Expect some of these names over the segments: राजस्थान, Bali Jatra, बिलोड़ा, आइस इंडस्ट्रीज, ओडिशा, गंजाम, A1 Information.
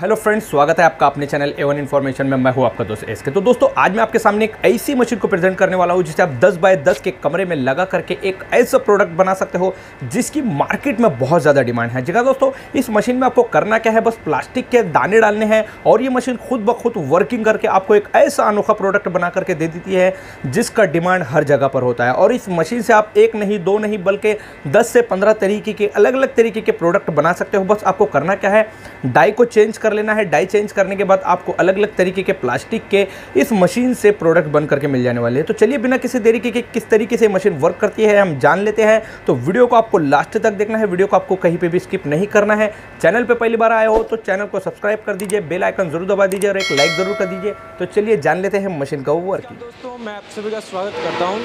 Hello friends, स्वागत है आपका अपने चैनल A1 इन्फॉर्मेशन में। मैं हूं आपका दोस्त एसके। तो दोस्तों, आज मैं आपके सामने एक ऐसी मशीन को प्रेजेंट करने वाला हूं जिसे आप 10 बाय 10 के कमरे में लगा करके एक ऐसा प्रोडक्ट बना सकते हो जिसकी मार्केट में बहुत ज़्यादा डिमांड है। जगह दोस्तों, इस मशीन में आपको करना क्या है, बस प्लास्टिक के दाने डालने हैं और ये मशीन खुद ब खुद वर्किंग करके आपको एक ऐसा अनोखा प्रोडक्ट बना करके दे देती है जिसका डिमांड हर जगह पर होता है। और इस मशीन से आप एक नहीं, दो नहीं, बल्कि 10 से 15 तरीके के अलग अलग तरीके के प्रोडक्ट बना सकते हो। बस आपको करना क्या है, डाई को चेंज लेना है। डाई चेंज करने के बाद आपको अलग अलग तरीके के प्लास्टिक के इस मशीन से प्रोडक्ट बन करके मिल जाने वाले हैं। तो चलिए, बिना किसी देरी के किस तरीके से मशीन वर्क करती है हम जान लेते हैं। तो वीडियो को आपको लास्ट तक देखना है, वीडियो को आपको कहीं पे भी स्किप नहीं करना है। चैनल पे पहली बार आए हो तो चैनल को सब्सक्राइब कर दीजिए, बेल आइकन जरूर दबा दीजिए और एक लाइक जरूर कर दीजिए। तो चलिए जान लेते हैं मशीन का वर्किंग। दोस्तों, मैं आप सभी का स्वागत करता हूँ।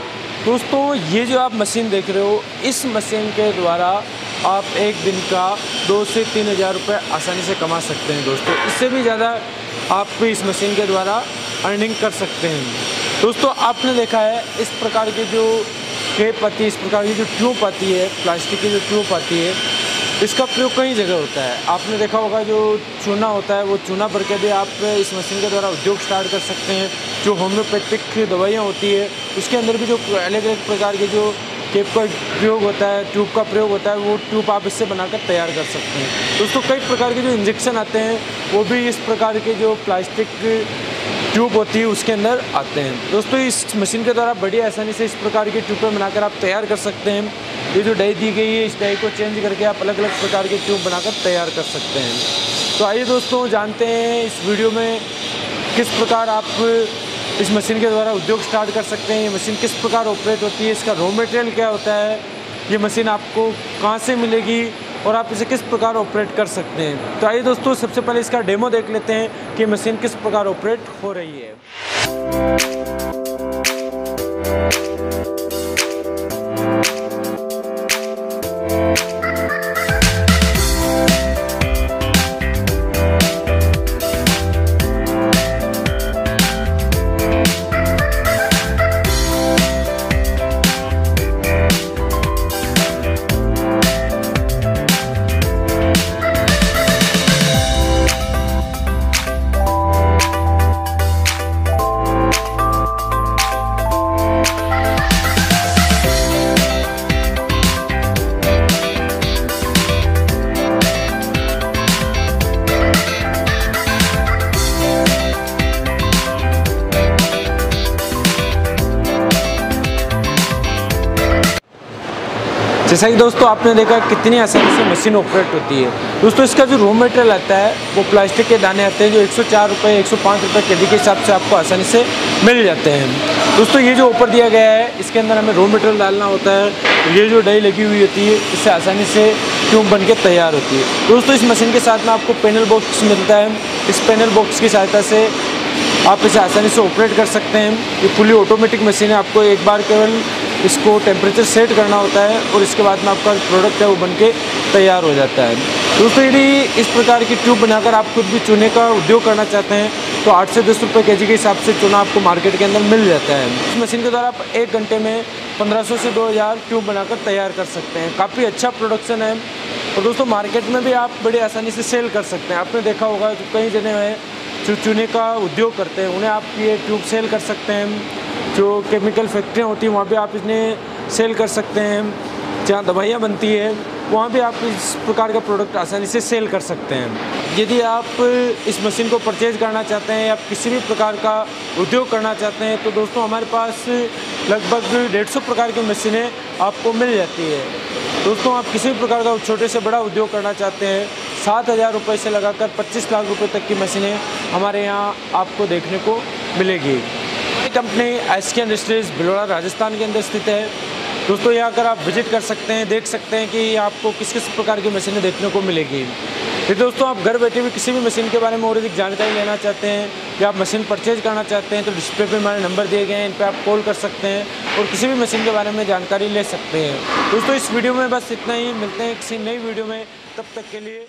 दोस्तों, ये जो आप मशीन देख रहे हो, इस मशीन के द्वारा आप एक दिन का 2 से 3 हज़ार रुपये आसानी से कमा सकते हैं। दोस्तों, इससे भी ज़्यादा आप इस मशीन के द्वारा अर्निंग कर सकते हैं। दोस्तों, आपने देखा है इस प्रकार के जो टेप आती है, इस प्रकार की जो ट्यूब आती है, प्लास्टिक की जो ट्यूब आती है, इसका प्रयोग कई जगह होता है। आपने देखा होगा जो चूना होता है, वो चूना भर के भी आप इस मशीन के द्वारा उद्योग स्टार्ट कर सकते हैं। जो होम्योपैथिक दवाइयाँ होती है, उसके अंदर भी जो अलग अलग प्रकार के जो टेप का प्रयोग होता है, ट्यूब का प्रयोग होता है, वो ट्यूब आप इससे बनाकर तैयार कर सकते हैं। दोस्तों, कई प्रकार के जो इंजेक्शन आते हैं, वो भी इस प्रकार के जो प्लास्टिक ट्यूब होती है उसके अंदर आते हैं। दोस्तों, इस मशीन के द्वारा बड़ी आसानी से इस प्रकार के ट्यूब बनाकर आप तैयार कर सकते हैं। ये जो डाई दी गई है, इस डाई को चेंज करके आप अलग अलग प्रकार के ट्यूब बनाकर तैयार कर सकते हैं। तो आइए दोस्तों, जानते हैं इस वीडियो में किस प्रकार आप इस मशीन के द्वारा उद्योग स्टार्ट कर सकते हैं, ये मशीन किस प्रकार ऑपरेट होती है, इसका रॉ मटेरियल क्या होता है, ये मशीन आपको कहाँ से मिलेगी और आप इसे किस प्रकार ऑपरेट कर सकते हैं। तो आइए दोस्तों, सबसे पहले इसका डेमो देख लेते हैं कि मशीन किस प्रकार ऑपरेट हो रही है। जैसा कि दोस्तों आपने देखा कितनी आसानी से मशीन ऑपरेट होती है। दोस्तों, इसका जो रॉ मटेरियल आता है वो प्लास्टिक के दाने आते हैं जो 104 रुपये, 105 रुपये केजी के हिसाब से आपको आसानी से मिल जाते हैं। दोस्तों, ये जो ऊपर दिया गया है इसके अंदर हमें रॉ मटेरियल डालना होता है। ये जो डाई लगी हुई होती है, इससे आसानी से ट्यूब बन के तैयार होती है। दोस्तों, इस मशीन के साथ में आपको पैनल बॉक्स मिलता है। इस पैनल बॉक्स की सहायता से आप इसे आसानी से ऑपरेट कर सकते हैं। ये फुली ऑटोमेटिक मशीन है। आपको एक बार केवल इसको टेम्परेचर सेट करना होता है और इसके बाद में आपका प्रोडक्ट है वो बनके तैयार हो जाता है। दोस्तों, यदि इस प्रकार की ट्यूब बनाकर आप खुद भी चूने का उद्योग करना चाहते हैं तो 8 से 10 रुपये केजी के हिसाब से चूना आपको मार्केट के अंदर मिल जाता है। इस मशीन के द्वारा आप 1 घंटे में 1500 से 2000 ट्यूब बनाकर तैयार कर सकते हैं। काफ़ी अच्छा प्रोडक्शन है और दोस्तों मार्केट में भी आप बड़ी आसानी से सेल कर सकते हैं। आपने देखा होगा जो कई जने हैं जो चूने का उद्योग करते हैं, उन्हें आप ये ट्यूब सेल कर सकते हैं। जो केमिकल फैक्ट्रियाँ होती हैं वहाँ भी आप इन्हें सेल कर सकते हैं। जहाँ दवाइयाँ बनती है वहाँ भी आप इस प्रकार का प्रोडक्ट आसानी से सेल कर सकते हैं। यदि आप इस मशीन को परचेज़ करना चाहते हैं या किसी भी प्रकार का उद्योग करना चाहते हैं तो दोस्तों हमारे पास लगभग 150 प्रकार की मशीनें आपको मिल जाती है। दोस्तों, आप किसी भी प्रकार का छोटे से बड़ा उद्योग करना चाहते हैं, 7 हज़ार रुपये से लगाकर 25 लाख रुपये तक की मशीनें हमारे यहाँ आपको देखने को मिलेगी। Company आइस इंडस्ट्रीज बिलोड़ा राजस्थान के अंदर स्थित है। दोस्तों, यहाँ अगर आप विजिट कर सकते हैं, देख सकते हैं कि आपको किस किस प्रकार की मशीनें देखने को मिलेगी। यदि दोस्तों आप घर बैठे भी किसी भी मशीन के बारे में और अधिक जानकारी लेना चाहते हैं या आप मशीन परचेज करना चाहते हैं तो डिस्प्ले पे हमारे नंबर दिए गए हैं, इन पर आप कॉल कर सकते हैं और किसी भी मशीन के बारे में जानकारी ले सकते हैं। दोस्तों, इस वीडियो में बस इतना ही। मिलते हैं किसी नई वीडियो में, तब तक के लिए।